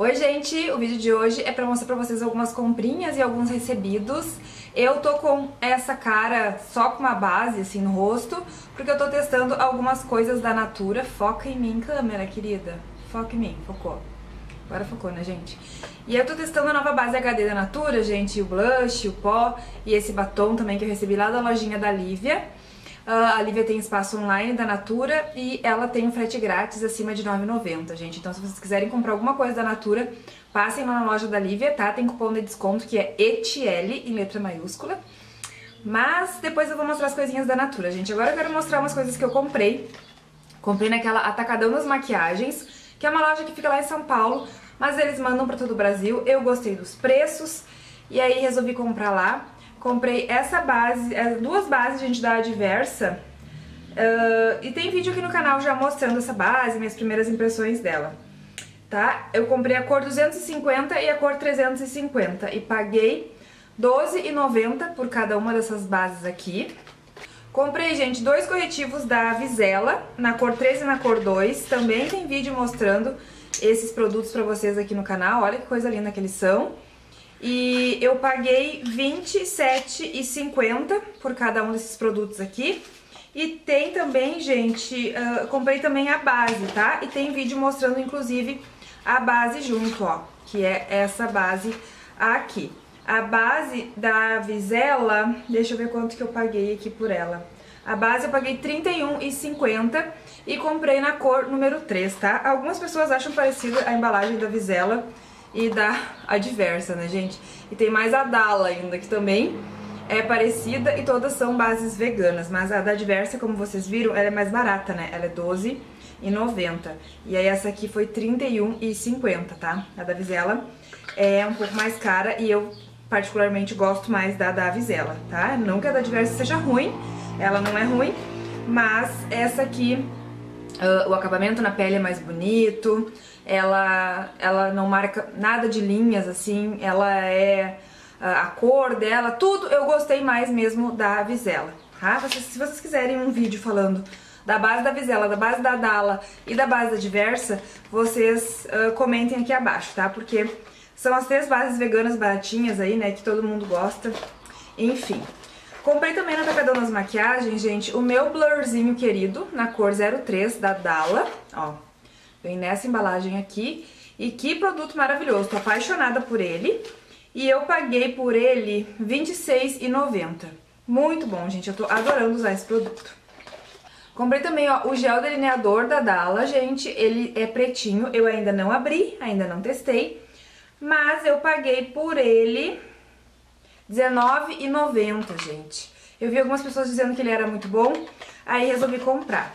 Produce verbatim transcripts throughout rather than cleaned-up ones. Oi gente, o vídeo de hoje é pra mostrar pra vocês algumas comprinhas e alguns recebidos. Eu tô com essa cara só com uma base assim no rosto, porque eu tô testando algumas coisas da Natura. Foca em mim, câmera querida, foca em mim, focou. Agora focou, né gente? E eu tô testando a nova base H D da Natura, gente, o blush, o pó e esse batom também que eu recebi lá da lojinha da Lívia. Uh, a Lívia tem espaço online da Natura e ela tem um frete grátis acima de nove reais e noventa centavos, gente. Então se vocês quiserem comprar alguma coisa da Natura, passem lá na loja da Lívia, tá? Tem cupom de desconto que é E T L, em letra maiúscula. Mas depois eu vou mostrar as coisinhas da Natura, gente. Agora eu quero mostrar umas coisas que eu comprei. Comprei naquela Atacadão das Maquiagens, que é uma loja que fica lá em São Paulo, mas eles mandam pra todo o Brasil. Eu gostei dos preços e aí resolvi comprar lá. Comprei essa base, duas bases, gente, da Adversa, uh, e tem vídeo aqui no canal já mostrando essa base, minhas primeiras impressões dela, tá? Eu comprei a cor duzentos e cinquenta e a cor trezentos e cinquenta e paguei doze reais e noventa centavos por cada uma dessas bases aqui. Comprei, gente, dois corretivos da Vizzela, na cor treze e na cor dois, também tem vídeo mostrando esses produtos pra vocês aqui no canal, olha que coisa linda que eles são. E eu paguei vinte e sete reais e cinquenta centavos por cada um desses produtos aqui. E tem também, gente, uh, comprei também a base, tá? E tem vídeo mostrando, inclusive, a base junto, ó. Que é essa base aqui. A base da Vizzela, deixa eu ver quanto que eu paguei aqui por ela. A base eu paguei trinta e um reais e cinquenta centavos e comprei na cor número três, tá? Algumas pessoas acham parecida a embalagem da Vizzela e da Adversa, né, gente? E tem mais a Dala ainda, que também é parecida e todas são bases veganas. Mas a da Adversa, como vocês viram, ela é mais barata, né? Ela é doze reais e noventa centavos. E aí essa aqui foi trinta e um reais e cinquenta centavos, tá? A da Vizzela é um pouco mais cara e eu particularmente gosto mais da da Vizzela, tá? Não que a da Adversa seja ruim, ela não é ruim, mas essa aqui, uh, o acabamento na pele é mais bonito. Ela, ela não marca nada de linhas, assim, ela é... a cor dela, tudo eu gostei mais mesmo da Vizzela, tá? Vocês, se vocês quiserem um vídeo falando da base da Vizzela, da base da Dala e da base da Adversa, vocês uh, comentem aqui abaixo, tá? Porque são as três bases veganas baratinhas aí, né, que todo mundo gosta, enfim. Comprei também na Tracta das Maquiagens, gente, o meu blurzinho querido, na cor zero três da Dala, ó. Vem nessa embalagem aqui. E que produto maravilhoso, tô apaixonada por ele. E eu paguei por ele vinte e seis reais e noventa centavos. Muito bom, gente, eu tô adorando usar esse produto. Comprei também, ó, o gel delineador da Dala, gente. Ele é pretinho, eu ainda não abri, ainda não testei. Mas eu paguei por ele dezenove reais e noventa centavos, gente. Eu vi algumas pessoas dizendo que ele era muito bom, aí resolvi comprar.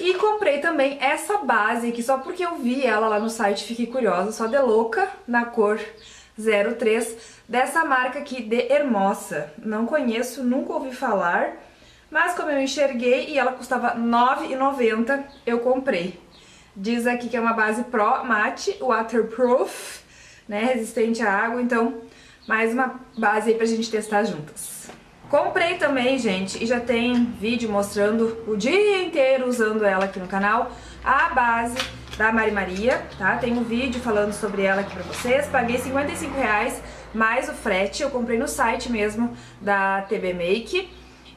E comprei também essa base, que só porque eu vi ela lá no site, fiquei curiosa, só de louca, na cor zero três, dessa marca aqui de Hermosa. Não conheço, nunca ouvi falar, mas como eu enxerguei e ela custava nove reais e noventa centavos, eu comprei. Diz aqui que é uma base Pro Matte, Waterproof, né, resistente à água, então mais uma base aí pra gente testar juntas. Comprei também, gente, e já tem vídeo mostrando o dia inteiro usando ela aqui no canal, a base da Mari Maria, tá? Tem um vídeo falando sobre ela aqui pra vocês, paguei cinquenta e cinco reais mais o frete, eu comprei no site mesmo da T B Make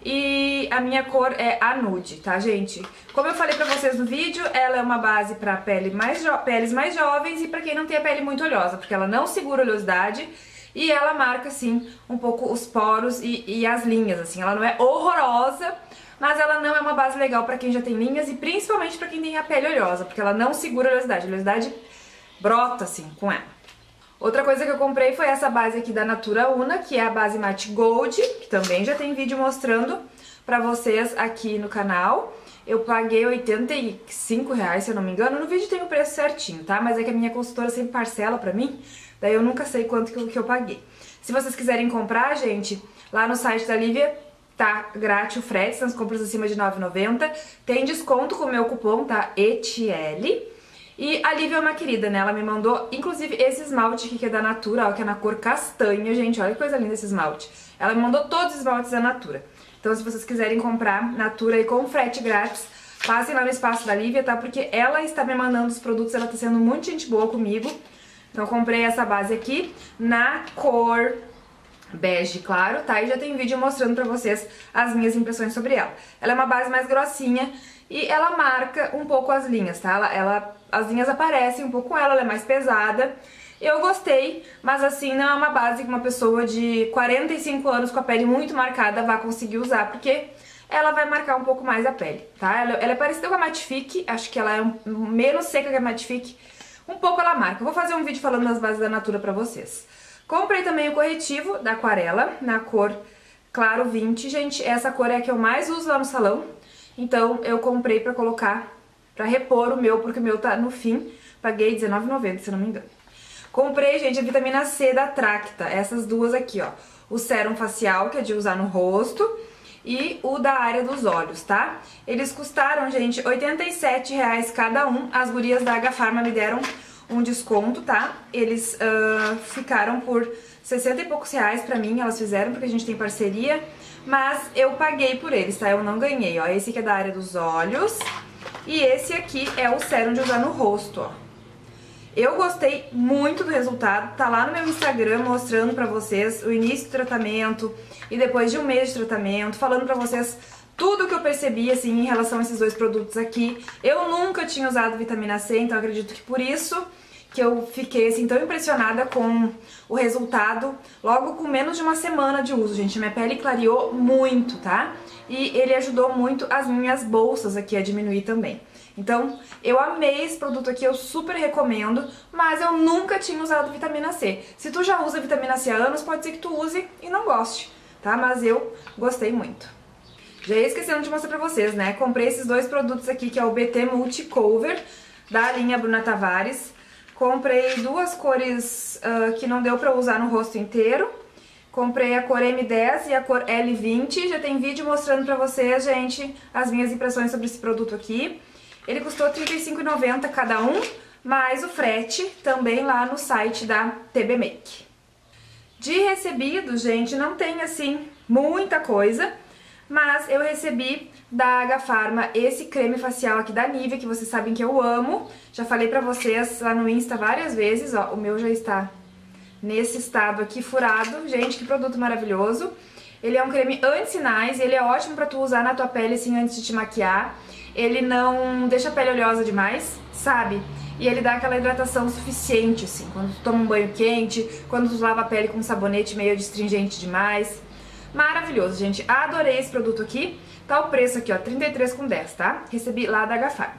e a minha cor é a nude, tá, gente? Como eu falei pra vocês no vídeo, ela é uma base pra pele mais peles mais jovens e pra quem não tem a pele muito oleosa, porque ela não segura oleosidade. E ela marca, assim, um pouco os poros e, e as linhas, assim. Ela não é horrorosa, mas ela não é uma base legal pra quem já tem linhas e principalmente pra quem tem a pele oleosa, porque ela não segura a oleosidade. A oleosidade brota, assim, com ela. Outra coisa que eu comprei foi essa base aqui da Natura Una, que é a base Matte Gold, que também já tem vídeo mostrando pra vocês aqui no canal. Eu paguei oitenta e cinco reais, se eu não me engano. No vídeo tem o preço certinho, tá? Mas é que a minha consultora sempre parcela pra mim, daí eu nunca sei quanto que eu, que eu paguei. Se vocês quiserem comprar, gente, lá no site da Lívia tá grátis o frete, nas compras acima de nove reais e noventa centavos. Tem desconto com o meu cupom, tá? E T L. E a Lívia é uma querida, né? Ela me mandou, inclusive, esse esmalte aqui que é da Natura, ó, que é na cor castanha, gente. Olha que coisa linda esse esmalte. Ela me mandou todos os esmaltes da Natura. Então, se vocês quiserem comprar Natura e com frete grátis, passem lá no espaço da Lívia, tá? Porque ela está me mandando os produtos, ela tá sendo muito gente boa comigo. Então eu comprei essa base aqui na cor bege claro, tá? E já tem vídeo mostrando pra vocês as minhas impressões sobre ela. Ela é uma base mais grossinha e ela marca um pouco as linhas, tá? Ela, ela, as linhas aparecem um pouco com ela, ela é mais pesada. Eu gostei, mas assim, não é uma base que uma pessoa de quarenta e cinco anos com a pele muito marcada vai conseguir usar, porque ela vai marcar um pouco mais a pele, tá? Ela, ela é parecida com a Matifique, acho que ela é um, menos seca que a Matifique, um pouco ela marca. Eu vou fazer um vídeo falando das bases da Natura pra vocês. Comprei também o corretivo da Aquarela, na cor Claro vinte. Gente, essa cor é a que eu mais uso lá no salão, então eu comprei pra colocar, pra repor o meu, porque o meu tá no fim. Paguei dezenove reais e noventa centavos, se não me engano. Comprei, gente, a vitamina C da Tracta, essas duas aqui, ó. O sérum facial, que é de usar no rosto, e o da área dos olhos, tá? Eles custaram, gente, oitenta e sete reais cada um. As gurias da H-Farma me deram um desconto, tá? Eles uh, ficaram por sessenta e poucos reais pra mim, elas fizeram, porque a gente tem parceria. Mas eu paguei por eles, tá? Eu não ganhei, ó. Esse aqui é da área dos olhos e esse aqui é o sérum de usar no rosto, ó. Eu gostei muito do resultado, tá lá no meu Instagram mostrando pra vocês o início do tratamento e depois de um mês de tratamento, falando pra vocês tudo que eu percebi, assim, em relação a esses dois produtos aqui. Eu nunca tinha usado vitamina C, então acredito que por isso que eu fiquei, assim, tão impressionada com o resultado logo com menos de uma semana de uso, gente. Minha pele clareou muito, tá? E ele ajudou muito as minhas bolsas aqui a diminuir também. Então, eu amei esse produto aqui, eu super recomendo, mas eu nunca tinha usado vitamina C. Se tu já usa vitamina C há anos, pode ser que tu use e não goste, tá? Mas eu gostei muito. Já ia esquecendo de mostrar pra vocês, né? Comprei esses dois produtos aqui, que é o B T Multi Cover, da linha Bruna Tavares. Comprei duas cores uh, que não deu pra usar no rosto inteiro. Comprei a cor M dez e a cor L vinte. Já tem vídeo mostrando pra vocês, gente, as minhas impressões sobre esse produto aqui. Ele custou trinta e cinco reais e noventa centavos cada um, mais o frete também lá no site da T B Make. De recebido, gente, não tem assim muita coisa, mas eu recebi da Agafarma esse creme facial aqui da Nivea, que vocês sabem que eu amo. Já falei pra vocês lá no Insta várias vezes, ó, o meu já está nesse estado aqui furado. Gente, que produto maravilhoso. Ele é um creme anti-sinais, ele é ótimo pra tu usar na tua pele assim antes de te maquiar. Ele não deixa a pele oleosa demais, sabe? E ele dá aquela hidratação suficiente, assim, quando tu toma um banho quente, quando tu lava a pele com um sabonete meio astringente demais. Maravilhoso, gente. Adorei esse produto aqui. Tá o preço aqui, ó, trinta e três reais e dez centavos, tá? Recebi lá da Agafarma.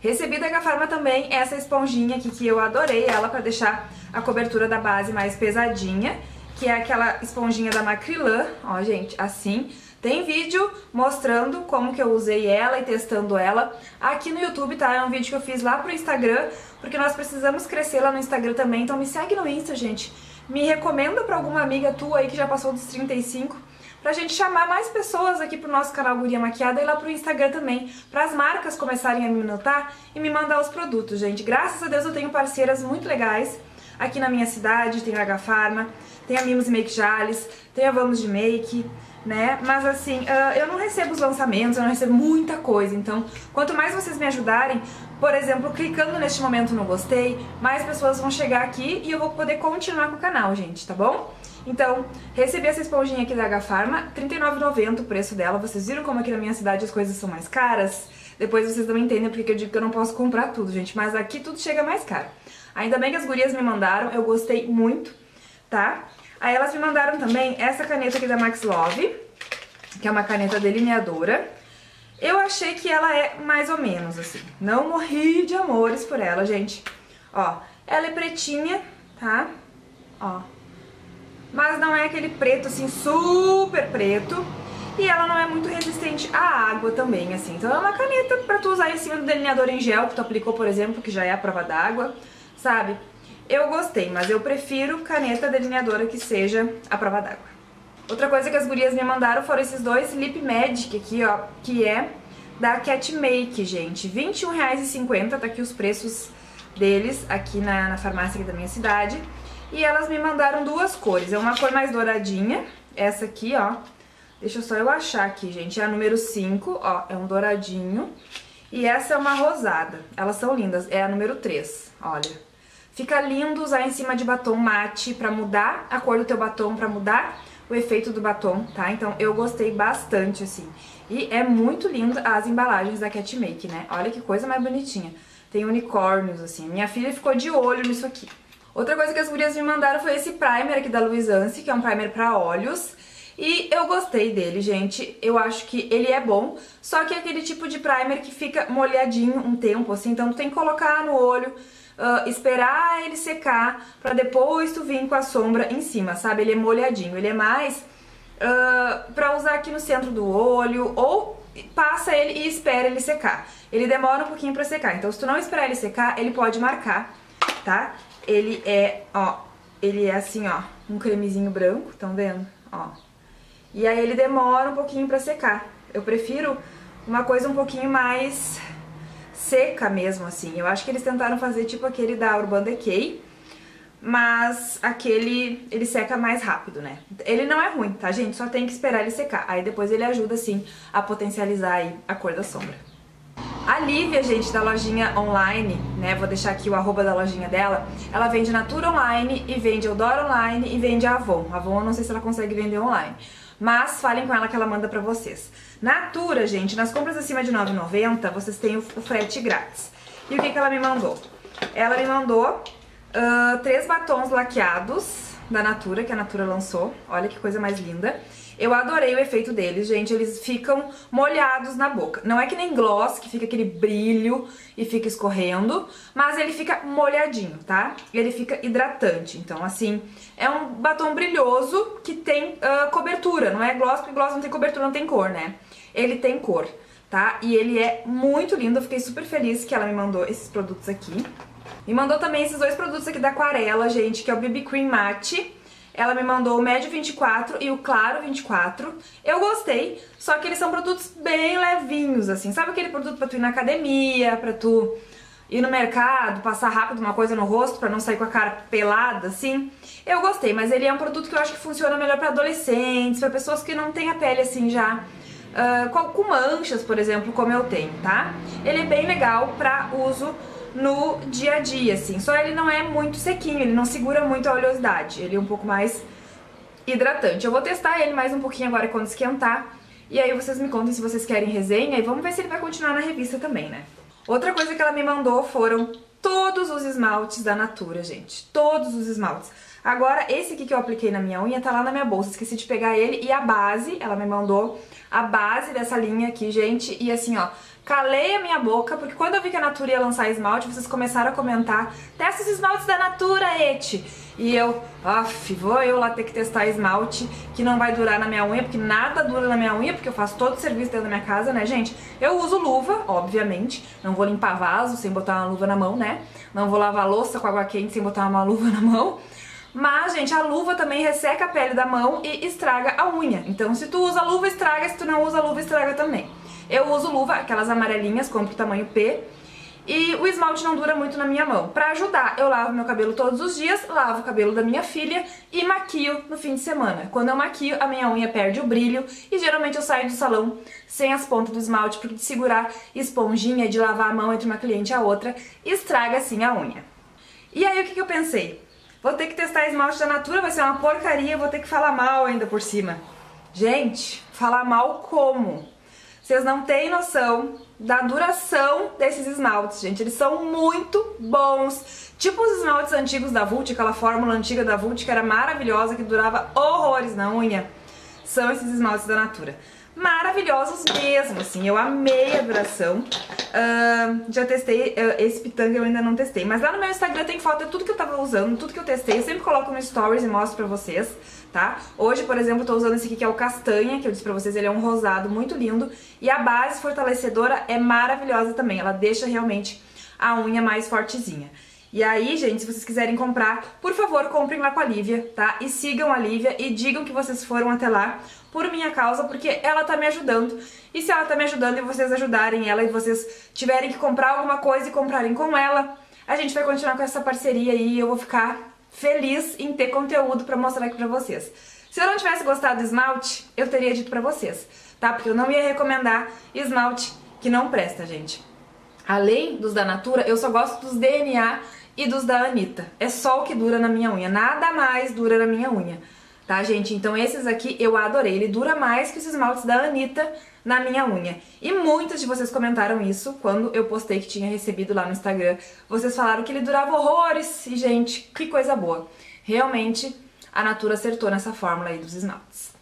Recebi da Agafarma também essa esponjinha aqui, que eu adorei ela pra deixar a cobertura da base mais pesadinha, que é aquela esponjinha da Macrylan, ó, gente, assim. Tem vídeo mostrando como que eu usei ela e testando ela aqui no YouTube, tá? É um vídeo que eu fiz lá pro Instagram, porque nós precisamos crescer lá no Instagram também, então me segue no Insta, gente. Me recomenda pra alguma amiga tua aí que já passou dos trinta e cinco, pra gente chamar mais pessoas aqui pro nosso canal Guria Maquiada e lá pro Instagram também, para as marcas começarem a me notar e me mandar os produtos, gente. Graças a Deus eu tenho parceiras muito legais aqui na minha cidade, tem a H-Farma, tem a Mimos Make Jales, tem a Vamos de Make, né? Mas assim, uh, eu não recebo os lançamentos, eu não recebo muita coisa, então quanto mais vocês me ajudarem, por exemplo, clicando neste momento no gostei, mais pessoas vão chegar aqui e eu vou poder continuar com o canal, gente, tá bom? Então, recebi essa esponjinha aqui da Agafarma, trinta e nove reais e noventa centavos o preço dela. Vocês viram como aqui na minha cidade as coisas são mais caras? Depois vocês não entendem porque eu digo que eu não posso comprar tudo, gente, mas aqui tudo chega mais caro. Ainda bem que as gurias me mandaram, eu gostei muito, tá? Aí elas me mandaram também essa caneta aqui da Max Love, que é uma caneta delineadora. Eu achei que ela é mais ou menos, assim, não morri de amores por ela, gente. Ó, ela é pretinha, tá? Ó, mas não é aquele preto, assim, super preto. E ela não é muito resistente à água também, assim. Então é uma caneta pra tu usar em cima do delineador em gel que tu aplicou, por exemplo, que já é a prova d'água, sabe? Eu gostei, mas eu prefiro caneta delineadora que seja a prova d'água. Outra coisa que as gurias me mandaram foram esses dois Lip Magic aqui, ó, que é da Cat Make, gente. vinte e um reais e cinquenta centavos, tá aqui os preços deles, aqui na, na farmácia aqui da minha cidade. E elas me mandaram duas cores, é uma cor mais douradinha, essa aqui, ó. Deixa só eu achar aqui, gente, é a número cinco, ó, é um douradinho. E essa é uma rosada, elas são lindas, é a número três, olha. Fica lindo usar em cima de batom mate pra mudar a cor do teu batom, pra mudar o efeito do batom, tá? Então eu gostei bastante, assim. E é muito lindo as embalagens da Cat Make, né? Olha que coisa mais bonitinha. Tem unicórnios, assim. Minha filha ficou de olho nisso aqui. Outra coisa que as gurias me mandaram foi esse primer aqui da Luisance, que é um primer pra olhos. E eu gostei dele, gente. Eu acho que ele é bom, só que é aquele tipo de primer que fica molhadinho um tempo, assim. Então tu tem que colocar no olho... Uh, esperar ele secar pra depois tu vir com a sombra em cima, sabe? Ele é molhadinho, ele é mais uh, pra usar aqui no centro do olho, ou passa ele e espera ele secar. Ele demora um pouquinho pra secar, então se tu não esperar ele secar, ele pode marcar, tá? Ele é, ó, ele é assim, ó, um cremezinho branco, tão vendo? Ó. E aí ele demora um pouquinho pra secar. Eu prefiro uma coisa um pouquinho mais... seca mesmo, assim. Eu acho que eles tentaram fazer tipo aquele da Urban Decay, mas aquele ele seca mais rápido, né? Ele não é ruim, tá, gente? Só tem que esperar ele secar. Aí depois ele ajuda, assim, a potencializar aí a cor da sombra. A Lívia, gente, da lojinha online, né? Vou deixar aqui o arroba da lojinha dela. Ela vende Natura online e vende Eudora online e vende Avon. Avon eu não sei se ela consegue vender online. Mas falem com ela que ela manda pra vocês. Natura, gente, nas compras acima de nove reais e noventa centavos vocês têm o frete grátis. E o que que ela me mandou? Ela me mandou uh, três batons laqueados da Natura, que a Natura lançou. Olha que coisa mais linda. Eu adorei o efeito deles, gente. Eles ficam molhados na boca. Não é que nem gloss, que fica aquele brilho e fica escorrendo, mas ele fica molhadinho, tá? Ele fica hidratante. Então, assim, é um batom brilhoso que tem uh, cobertura. Não é gloss, porque gloss não tem cobertura, não tem cor, né? Ele tem cor, tá? E ele é muito lindo. Eu fiquei super feliz que ela me mandou esses produtos aqui. Me mandou também esses dois produtos aqui da Aquarela, gente, que é o B B Cream Matte. Ela me mandou o médio vinte e quatro e o claro vinte e quatro. Eu gostei, só que eles são produtos bem levinhos, assim. Sabe aquele produto pra tu ir na academia, pra tu ir no mercado, passar rápido uma coisa no rosto pra não sair com a cara pelada, assim? Eu gostei, mas ele é um produto que eu acho que funciona melhor pra adolescentes, pra pessoas que não têm a pele, assim, já... Uh, com manchas, por exemplo, como eu tenho, tá? Ele é bem legal pra uso... no dia a dia, assim. Só ele não é muito sequinho, ele não segura muito a oleosidade. Ele é um pouco mais hidratante. Eu vou testar ele mais um pouquinho agora quando esquentar. E aí vocês me contem se vocês querem resenha. E vamos ver se ele vai continuar na revista também, né? Outra coisa que ela me mandou foram todos os esmaltes da Natura, gente. Todos os esmaltes. Agora, esse aqui que eu apliquei na minha unha tá lá na minha bolsa. Esqueci de pegar ele. E a base, ela me mandou a base dessa linha aqui, gente. E assim, ó... calei a minha boca, porque quando eu vi que a Natura ia lançar esmalte, vocês começaram a comentar: testa os esmaltes da Natura, Eti! E eu, aff, vou eu lá ter que testar esmalte que não vai durar na minha unha, porque nada dura na minha unha, porque eu faço todo o serviço dentro da minha casa, né, gente? Eu uso luva, obviamente, não vou limpar vaso sem botar uma luva na mão, né? Não vou lavar louça com água quente sem botar uma luva na mão. Mas, gente, a luva também resseca a pele da mão e estraga a unha. Então, se tu usa luva, estraga. Se tu não usa luva, estraga também. Eu uso luva, aquelas amarelinhas, compro tamanho P. E o esmalte não dura muito na minha mão. Pra ajudar, eu lavo meu cabelo todos os dias, lavo o cabelo da minha filha e maquio no fim de semana. Quando eu maquio, a minha unha perde o brilho e geralmente eu saio do salão sem as pontas do esmalte, porque de segurar esponjinha, de lavar a mão entre uma cliente e a outra, estraga, assim, a unha. E aí, o que que eu pensei? Vou ter que testar esmalte da Natura, vai ser uma porcaria, vou ter que falar mal ainda por cima. Gente, falar mal como? Vocês não têm noção da duração desses esmaltes, gente. Eles são muito bons. Tipo os esmaltes antigos da Vult, aquela fórmula antiga da Vult que era maravilhosa, que durava horrores na unha. São esses esmaltes da Natura. Maravilhosos mesmo, assim. Eu amei a duração. Uh, já testei, uh, esse pitanga eu ainda não testei. Mas lá no meu Instagram tem foto de tudo que eu tava usando, tudo que eu testei. Eu sempre coloco no Stories e mostro pra vocês, tá? Hoje, por exemplo, eu tô usando esse aqui que é o castanha, que eu disse pra vocês, ele é um rosado muito lindo. E a base fortalecedora é maravilhosa também, ela deixa realmente a unha mais fortezinha. E aí, gente, se vocês quiserem comprar, por favor, comprem lá com a Lívia, tá? E sigam a Lívia e digam que vocês foram até lá por minha causa, porque ela tá me ajudando. E se ela tá me ajudando e vocês ajudarem ela e vocês tiverem que comprar alguma coisa e comprarem com ela, a gente vai continuar com essa parceria aí e eu vou ficar feliz em ter conteúdo pra mostrar aqui pra vocês. Se eu não tivesse gostado do esmalte, eu teria dito pra vocês, tá? Porque eu não ia recomendar esmalte que não presta, gente. Além dos da Natura, eu só gosto dos D N A e dos da Anitta. É só o que dura na minha unha, nada mais dura na minha unha, tá, gente? Então esses aqui eu adorei, ele dura mais que os esmaltes da Anitta na minha unha. E muitos de vocês comentaram isso quando eu postei que tinha recebido lá no Instagram. Vocês falaram que ele durava horrores e, gente, que coisa boa. Realmente, a Natura acertou nessa fórmula aí dos esmaltes.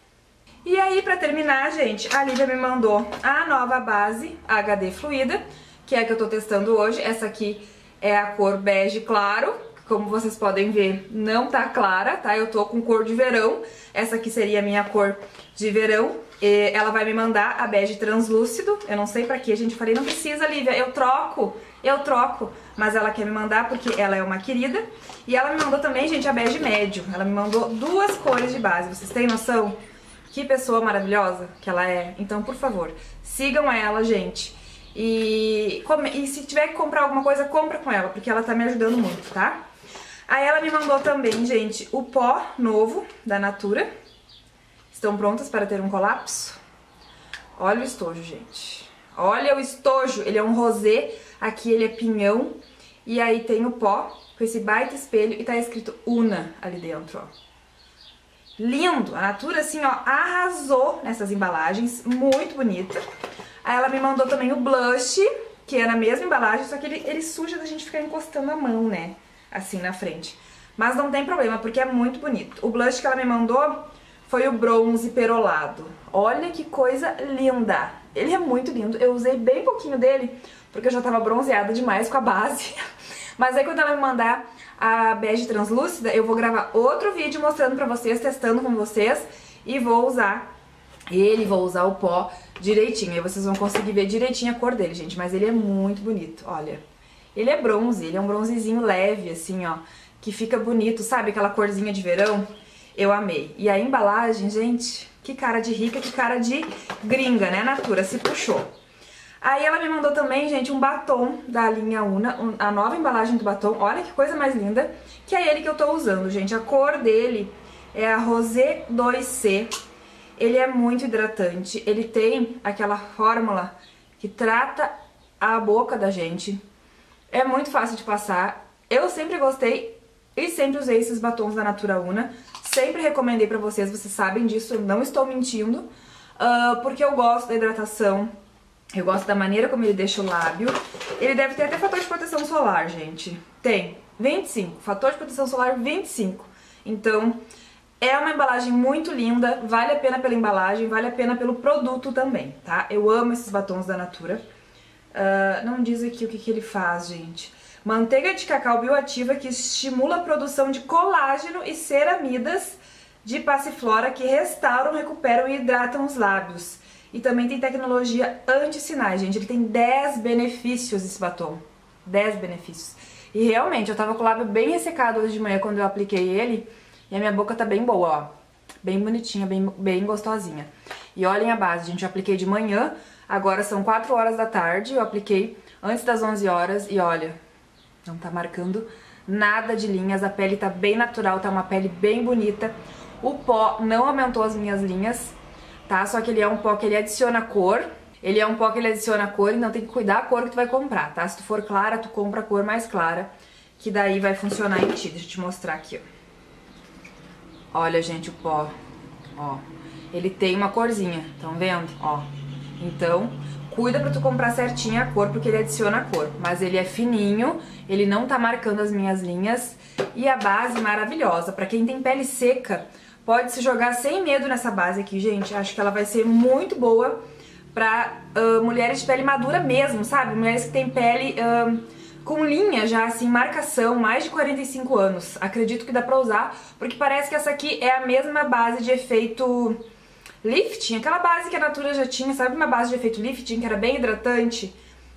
E aí, pra terminar, gente, a Lívia me mandou a nova base H D Fluida, que é a que eu tô testando hoje. Essa aqui é a cor bege claro, como vocês podem ver, não tá clara, tá? Eu tô com cor de verão, essa aqui seria a minha cor de verão. E ela vai me mandar a bege translúcido, eu não sei pra que, gente, falei, não precisa, Lívia, eu troco, eu troco. Mas ela quer me mandar porque ela é uma querida. E ela me mandou também, gente, a bege médio, ela me mandou duas cores de base, vocês têm noção? Que pessoa maravilhosa que ela é. Então, por favor, sigam ela, gente. E, e se tiver que comprar alguma coisa, compra com ela, porque ela tá me ajudando muito, tá? Aí ela me mandou também, gente, o pó novo da Natura. Estão prontas para ter um colapso? Olha o estojo, gente. Olha o estojo. Ele é um rosé, aqui ele é pinhão. E aí tem o pó com esse baita espelho e tá escrito Una ali dentro, ó. Lindo! A Natura, assim, ó, arrasou nessas embalagens, muito bonita. Aí ela me mandou também o blush, que é na mesma embalagem, só que ele, ele suja da gente ficar encostando a mão, né, assim, na frente. Mas não tem problema, porque é muito bonito. O blush que ela me mandou foi o bronze perolado. Olha que coisa linda! Ele é muito lindo, eu usei bem pouquinho dele, porque eu já tava bronzeada demais com a base. Mas aí quando ela me mandar a bege translúcida, eu vou gravar outro vídeo mostrando pra vocês, testando com vocês, e vou usar ele, vou usar o pó direitinho, aí vocês vão conseguir ver direitinho a cor dele, gente, mas ele é muito bonito, olha. Ele é bronze, ele é um bronzezinho leve, assim, ó, que fica bonito, sabe aquela corzinha de verão? Eu amei. E a embalagem, gente, que cara de rica, que cara de gringa, né, Natura, se puxou. Aí ela me mandou também, gente, um batom da linha Una, um, a nova embalagem do batom, olha que coisa mais linda, que é ele que eu tô usando, gente. A cor dele é a Rosé dois C, ele é muito hidratante, ele tem aquela fórmula que trata a boca da gente, é muito fácil de passar, eu sempre gostei e sempre usei esses batons da Natura Una, sempre recomendei pra vocês, vocês sabem disso, eu não estou mentindo, uh, porque eu gosto da hidratação. Eu gosto da maneira como ele deixa o lábio. Ele deve ter até fator de proteção solar, gente. Tem vinte e cinco, fator de proteção solar vinte e cinco. Então, é uma embalagem muito linda, vale a pena pela embalagem, vale a pena pelo produto também, tá? Eu amo esses batons da Natura. Uh, não diz aqui o que, que ele faz, gente. Manteiga de cacau bioativa que estimula a produção de colágeno e ceramidas de passiflora que restauram, recuperam e hidratam os lábios. E também tem tecnologia anti-sinais, gente. Ele tem dez benefícios esse batom. dez benefícios. E realmente, eu tava com o lábio bem ressecado hoje de manhã quando eu apliquei ele. E a minha boca tá bem boa, ó. Bem bonitinha, bem, bem gostosinha. E olhem a base, gente. Eu apliquei de manhã. Agora são quatro horas da tarde. Eu apliquei antes das onze horas. E olha, não tá marcando nada de linhas. A pele tá bem natural, tá uma pele bem bonita. O pó não aumentou as minhas linhas. Tá? Só que ele é um pó que ele adiciona cor, ele é um pó que ele adiciona cor, então tem que cuidar a cor que tu vai comprar, tá? Se tu for clara, tu compra a cor mais clara, que daí vai funcionar em ti. Deixa eu te mostrar aqui, ó. Olha, gente, o pó, ó, ele tem uma corzinha, estão vendo? Ó, então, cuida pra tu comprar certinho a cor, porque ele adiciona a cor, mas ele é fininho, ele não tá marcando as minhas linhas, e a base maravilhosa, pra quem tem pele seca, pode se jogar sem medo nessa base aqui, gente. Acho que ela vai ser muito boa pra uh, mulheres de pele madura mesmo, sabe? Mulheres que têm pele uh, com linha já, assim, marcação, mais de quarenta e cinco anos. Acredito que dá pra usar, porque parece que essa aqui é a mesma base de efeito lifting. Aquela base que a Natura já tinha, sabe? Uma base de efeito lifting que era bem hidratante.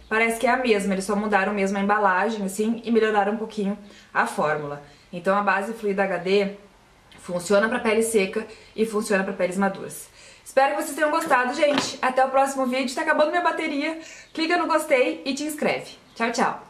Parece que é a mesma, eles só mudaram mesmo a embalagem, assim, e melhoraram um pouquinho a fórmula. Então a base Fluida H D... funciona pra pele seca e funciona pra peles maduras. Espero que vocês tenham gostado, gente. Até o próximo vídeo. Tá acabando minha bateria. Clica no gostei e te inscreve. Tchau, tchau.